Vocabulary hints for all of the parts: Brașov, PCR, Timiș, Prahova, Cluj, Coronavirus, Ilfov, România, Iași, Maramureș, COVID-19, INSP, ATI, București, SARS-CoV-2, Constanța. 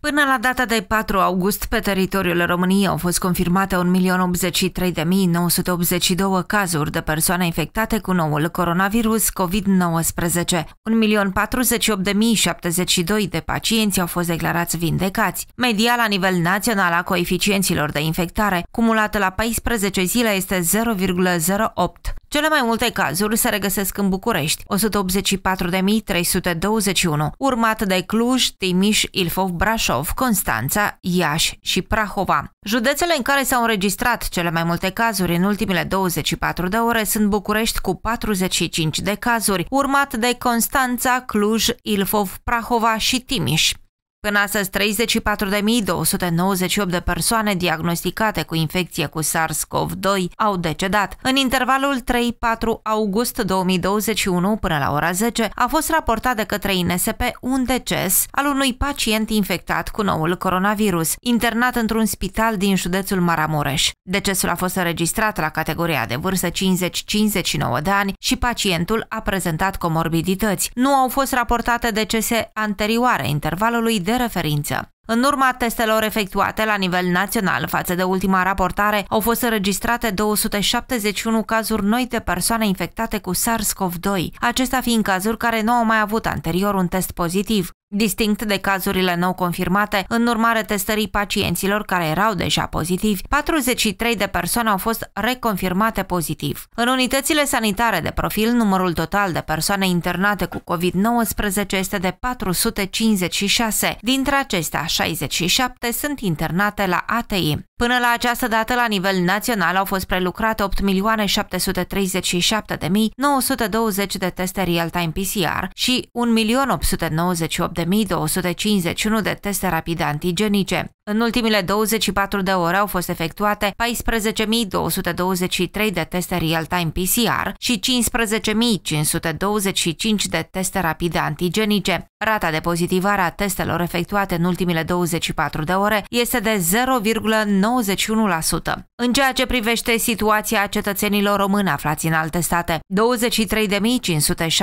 Până la data de 4 august, pe teritoriul României au fost confirmate 1.083.982 cazuri de persoane infectate cu noul coronavirus COVID-19. 1.048.072 de pacienți au fost declarați vindecați. Media la nivel național a coeficienților de infectare, cumulată la 14 zile, este 0,08. Cele mai multe cazuri se regăsesc în București, 184.321, urmat de Cluj, Timiș, Ilfov, Brașov, Constanța, Iași și Prahova. Județele în care s-au înregistrat cele mai multe cazuri în ultimele 24 de ore sunt București cu 45 de cazuri, urmat de Constanța, Cluj, Ilfov, Prahova și Timiș. Până astăzi, 34.298 de persoane diagnosticate cu infecție cu SARS-CoV-2 au decedat. În intervalul 3-4 august 2021 până la ora 10 a fost raportat de către INSP un deces al unui pacient infectat cu noul coronavirus, internat într-un spital din județul Maramureș. Decesul a fost înregistrat la categoria de vârstă 50-59 de ani și pacientul a prezentat comorbidități. Nu au fost raportate decese anterioare intervalului de referință. În urma testelor efectuate la nivel național față de ultima raportare, au fost înregistrate 271 cazuri noi de persoane infectate cu SARS-CoV-2, acestea fiind cazuri care nu au mai avut anterior un test pozitiv. Distinct de cazurile nou confirmate, în urmare testării pacienților care erau deja pozitivi, 43 de persoane au fost reconfirmate pozitiv. În unitățile sanitare de profil, numărul total de persoane internate cu COVID-19 este de 456. Dintre acestea, 67 sunt internate la ATI. Până la această dată, la nivel național, au fost prelucrate 8.737.920 de teste real-time PCR și 1.898.251 de teste rapide antigenice. În ultimile 24 de ore au fost efectuate 14.223 de teste real-time PCR și 15.525 de teste rapide antigenice. Rata de pozitivare a testelor efectuate în ultimele 24 de ore este de 0,91%. În ceea ce privește situația cetățenilor români aflați în alte state, 23.571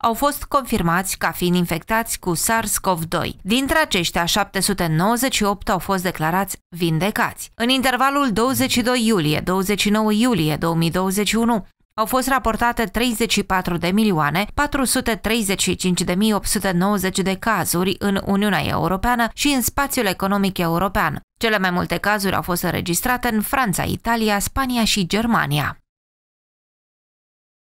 au fost confirmați ca fiind infectați cu SARS-CoV-2. Dintre aceștia, 798 au fost declarați vindecați. În intervalul 22 iulie-29 iulie 2021, au fost raportate 34.435.890 de cazuri în Uniunea Europeană și în spațiul economic european. Cele mai multe cazuri au fost înregistrate în Franța, Italia, Spania și Germania.